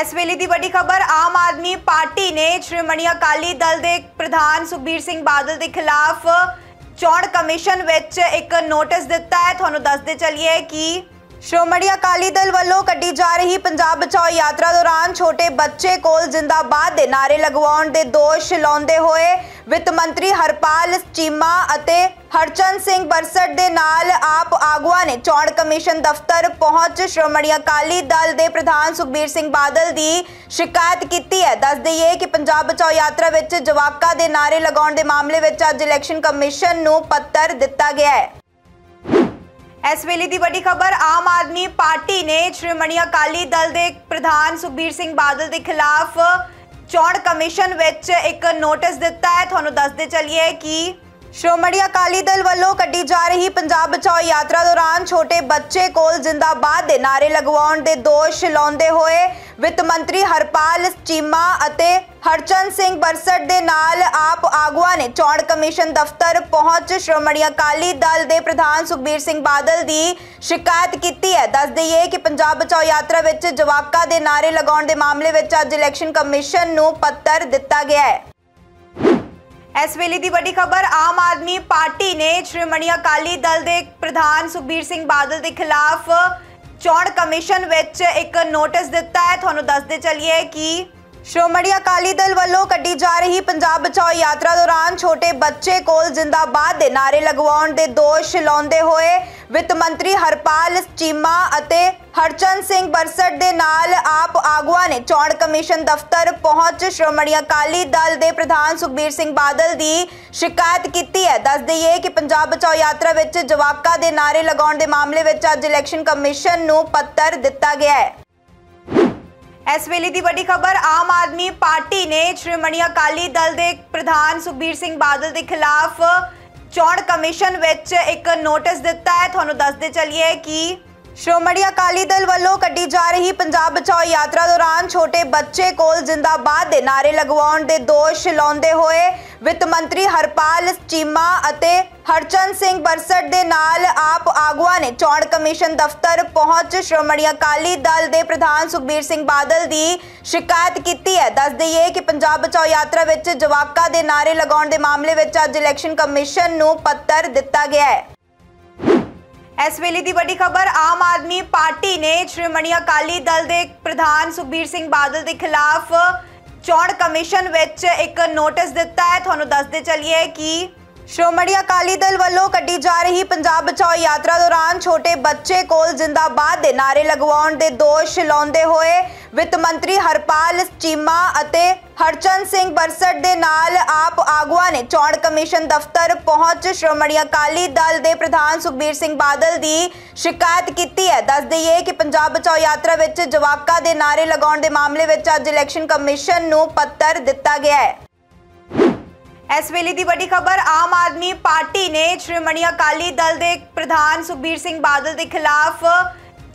इस वेले की बड़ी खबर, आम आदमी पार्टी ने श्रोमणी अकाली दल के प्रधान सुखबीर सिंह बादल के खिलाफ चोण कमीशन विच एक नोटिस दिता है। तुहानू दसदे चलिए कि श्रोमणी अकाली दल वालों कड्डी जा रही पंजाब बचाओ यात्रा दौरान छोटे बच्चे कोल जिंदाबाद दे नारे लगवाउण दे दोष लाउंदे होए वित्त मंत्री हरपाल चीमा अते हरचंद सिंह बरसट दे नाल आप आगुआ ने चोण कमीशन दफ्तर पहुंच श्रोमणी अकाली दल दे प्रधान सुखबीर सिंह बादल दी शिकायत कीती है। दस दईए कि पंजाब बचाओ यात्रा विच जवाकां दे नारे लगाउण दे मामले विच अज इलैक्शन कमीशन नूं पत्र दिता गया है। इस वेले की बड़ी खबर, आम आदमी पार्टी ने श्रोमणी अकाली दल के प्रधान सुखबीर सिंह बादल के खिलाफ चोण कमीशन विच एक नोटिस दिता है। तुहानू दसदे चलिए कि श्रोमणी अकाली दल वालों कड्डी जा रही पंजाब बचाओ यात्रा दौरान छोटे बच्चे कोल जिंदाबाद दे नारे लगवाउण दे दोष लाउंदे होए वित्त मंत्री हरपाल चीमा अते हरचंद सिंह बरसट दे नाल आप आगुआ ने चोण कमीशन दफ्तर पहुंच श्रोमणी अकाली दल के प्रधान सुखबीर सिंह बादल की शिकायत कीती है। दस दईए कि पंजाब बचाओ यात्रा विच जवाकां दे नारे लगाउण दे मामले विच अज इलैक्शन कमीशन नूं पत्र दिता गया है। इस वेले की बड़ी खबर, आम आदमी पार्टी ने श्रोमणी अकाली दल के प्रधान सुखबीर सिंह बादल के खिलाफ चोण कमीशन विच एक नोटिस दिता है। तुहानू दसदे चलिए कि श्रोमणी अकाली दल वालों कड्डी जा रही पंजाब बचाओ यात्रा दौरान छोटे बच्चे कोल जिंदाबाद दे नारे लगवाउण दे दोष लाउंदे होए वित्त मंत्री हरपाल चीमा अते हरचंद सिंह बरसट दे नाल आप आगुआ ने चोण कमीशन दफ्तर पहुंच श्रोमणी अकाली दल के प्रधान सुखबीर सिंह बादल की शिकायत कीती है। दस दईए कि पंजाब बचाओ यात्रा विच जवाकां दे नारे लगाउण दे मामले विच अज इलैक्शन कमीशन नूं पत्र दिता गया है। इस वेले की बड़ी खबर, आम आदमी पार्टी ने श्रोमणी अकाली दल के प्रधान सुखबीर सिंह बादल के खिलाफ चोण कमीशन विच एक नोटिस दिता है। तुहानू दसदे चलिए कि श्रोमणी अकाली दल वालों कड्डी जा रही पंजाब बचाओ यात्रा दौरान छोटे बच्चे कोल जिंदाबाद दे नारे लगवाउण दे दोष लाउंदे होए वित्त मंत्री हरपाल चीमा अते हरचंद सिंह बरसट दे नाल आप आगुआ ने चोण कमीशन दफ्तर पहुंच श्रोमणी अकाली दल के प्रधान सुखबीर सिंह बादल की शिकायत कीती है। दस दईए कि पंजाब बचाओ यात्रा विच जवाकां दे नारे लगाउण दे मामले विच अज इलैक्शन कमीशन नूं पत्र दिता गया है। इस वेले की बड़ी खबर, आम आदमी पार्टी ने श्रोमणी अकाली दल के प्रधान सुखबीर सिंह बादल के खिलाफ चोण कमीशन विच एक नोटिस दिता है। तुहानू दसदे चलिए कि श्रोमणी अकाली दल वालों कड्डी जा रही पंजाब बचाओ यात्रा दौरान छोटे बच्चे कोल जिंदाबाद दे नारे लगवाउण दे दोष लाउंदे होए वित्त मंत्री हरपाल चीमा अते हरचंद सिंह बरसट दे नाल आप आगुआ ने चोण कमीशन दफ्तर पहुंच श्रोमणी अकाली दल के प्रधान सुखबीर सिंह बादल की शिकायत कीती है। दस दईए कि पंजाब बचाओ यात्रा विच जवाकां दे नारे लगाउण दे मामले विच अज इलैक्शन कमीशन नूं पत्र दिता गया है। इस वेले की बड़ी खबर, आम आदमी पार्टी ने श्रोमणी अकाली दल के प्रधान सुखबीर सिंह बादल के खिलाफ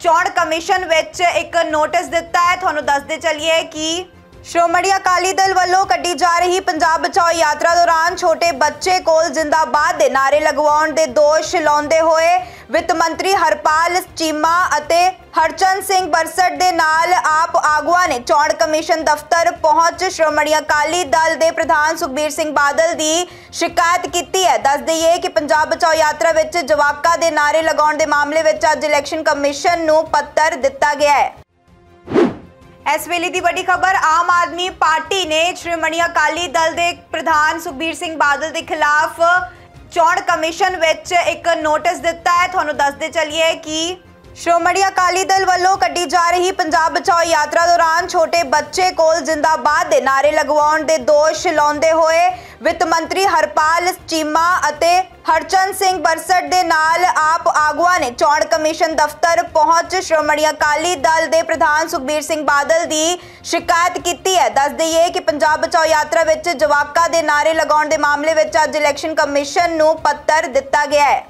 चोण कमीशन विच एक नोटिस दिता है। तुहानू दसदे चलिए कि श्रोमणी अकाली दल वालों कड्डी जा रही पंजाब बचाओ यात्रा दौरान छोटे बच्चे कोल जिंदाबाद दे नारे लगवाउण दे दोष लाउंदे होए वित्त मंत्री हरपाल चीमा अते हरचंद सिंह बरसट दे नाल आप आगुआ ने चोण कमीशन दफ्तर पहुंच श्रोमणी अकाली दल के प्रधान सुखबीर सिंह बादल की शिकायत कीती है। दस दईए कि पंजाब बचाओ यात्रा विच जवाकां दे नारे लगाउण दे मामले विच अज इलैक्शन कमीशन नूं पत्र दिता गया है। इस वेले की बड़ी खबर, आम आदमी पार्टी ने श्रोमणी अकाली दल के प्रधान सुखबीर सिंह बादल के खिलाफ चोण कमीशन विच एक नोटिस दिता है। तुहानू दसदे चलिए कि श्रोमणी अकाली दल वालों कड्डी जा रही पंजाब बचाओ यात्रा दौरान छोटे बच्चे कोल जिंदाबाद दे नारे लगवाउण दे दोष लाउंदे होए वित्त मंत्री हरपाल चीमा अते हरचंद सिंह बरसट दे नाल आप आगुआ ने चोण कमीशन दफ्तर पहुंच श्रोमणी अकाली दल के प्रधान सुखबीर सिंह बादल की शिकायत कीती है। दस दईए कि पंजाब बचाओ यात्रा विच जवाकां दे नारे लगाउण दे मामले विच अज इलैक्शन कमीशन नूं पत्र दिता गया है।